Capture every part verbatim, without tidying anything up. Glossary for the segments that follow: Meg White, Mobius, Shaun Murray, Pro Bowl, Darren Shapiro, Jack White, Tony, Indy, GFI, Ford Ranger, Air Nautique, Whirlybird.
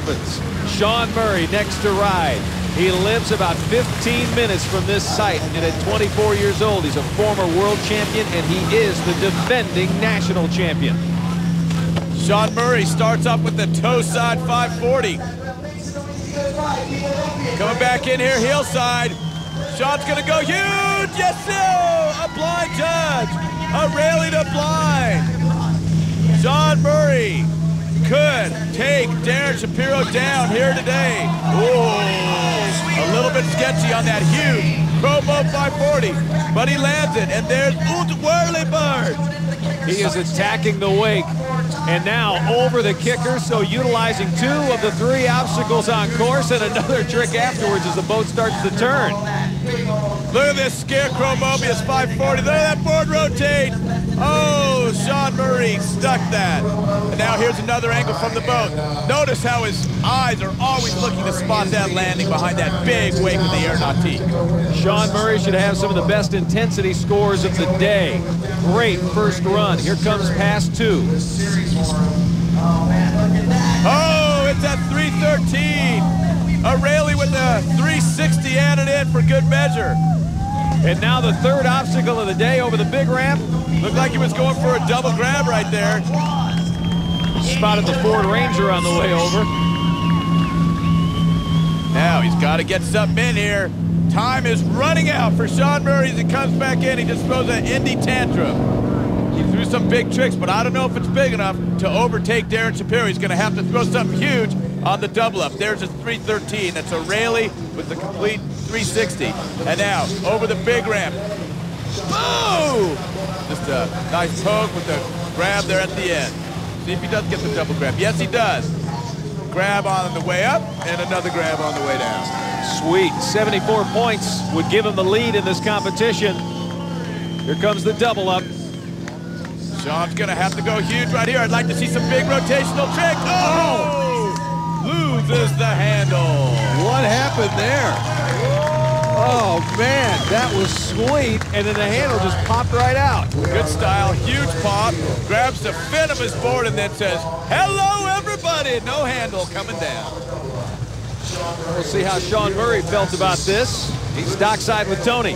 happens. Shaun Murray next to ride. He lives about fifteen minutes from this site, and at twenty-four years old, he's a former world champion, and he is the defending national champion. Shaun Murray starts up with the toe side five forty. Coming back in here, heel side. Shaun's gonna go huge, yes sir! A blind judge, a rally to blind. Shaun Murray could take Darren Shapiro down here today. Ooh, a little bit sketchy on that huge Pro Bowl five forty, but he lands it, and there's Whirlybird. He is attacking the wake, and now over the kicker, so utilizing two of the three obstacles on course, and another trick afterwards as the boat starts to turn. Look at this scarecrow Mobius five forty, look at that board rotate. Oh, Shaun Murray stuck that. And now here's another angle from the boat. Notice how his eyes are always looking to spot that landing behind that big wake of the Air Nautique. Shaun Murray should have some of the best intensity scores of the day. Great first run. Here comes pass two. Oh, it's at three thirteen. A rally with a three sixty added in for good measure. And now the third obstacle of the day over the big ramp. Looked like he was going for a double grab right there. Spotted the Ford Ranger on the way over. Now he's got to get something in here. Time is running out for Shaun Murray as he comes back in. He just throws an Indy tantrum. He threw some big tricks, but I don't know if it's big enough to overtake Darren Shapiro. He's going to have to throw something huge on the double up. There's a three thirteen. That's a rally with the complete three sixty. And now over the big ramp. Boom! Just a nice poke with the grab there at the end. See if he does get the double grab. Yes, he does. Grab on the way up and another grab on the way down. Sweet. seventy-four points would give him the lead in this competition. Here comes the double up. Shaun's going to have to go huge right here. I'd like to see some big rotational tricks. Oh! Loses the handle. What happened there? Oh, man, that was sweet. And then the handle just popped right out. Good style, huge pop. Grabs the fin of his board and then says, hello, everybody. No handle coming down. We'll see how Shaun Murray felt about this. He's dockside with Tony.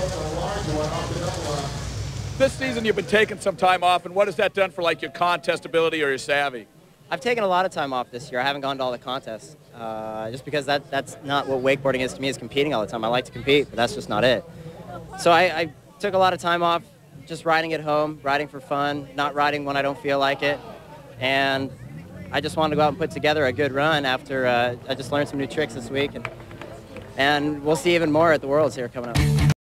This season you've been taking some time off, and what has that done for, like, your contestability or your savvy? I've taken a lot of time off this year. I haven't gone to all the contests, uh, just because that, that's not what wakeboarding is to me, is competing all the time. I like to compete, but that's just not it. So I, I took a lot of time off just riding at home, riding for fun, not riding when I don't feel like it. And I just wanted to go out and put together a good run after uh, I just learned some new tricks this week. And, and we'll see even more at the Worlds here coming up.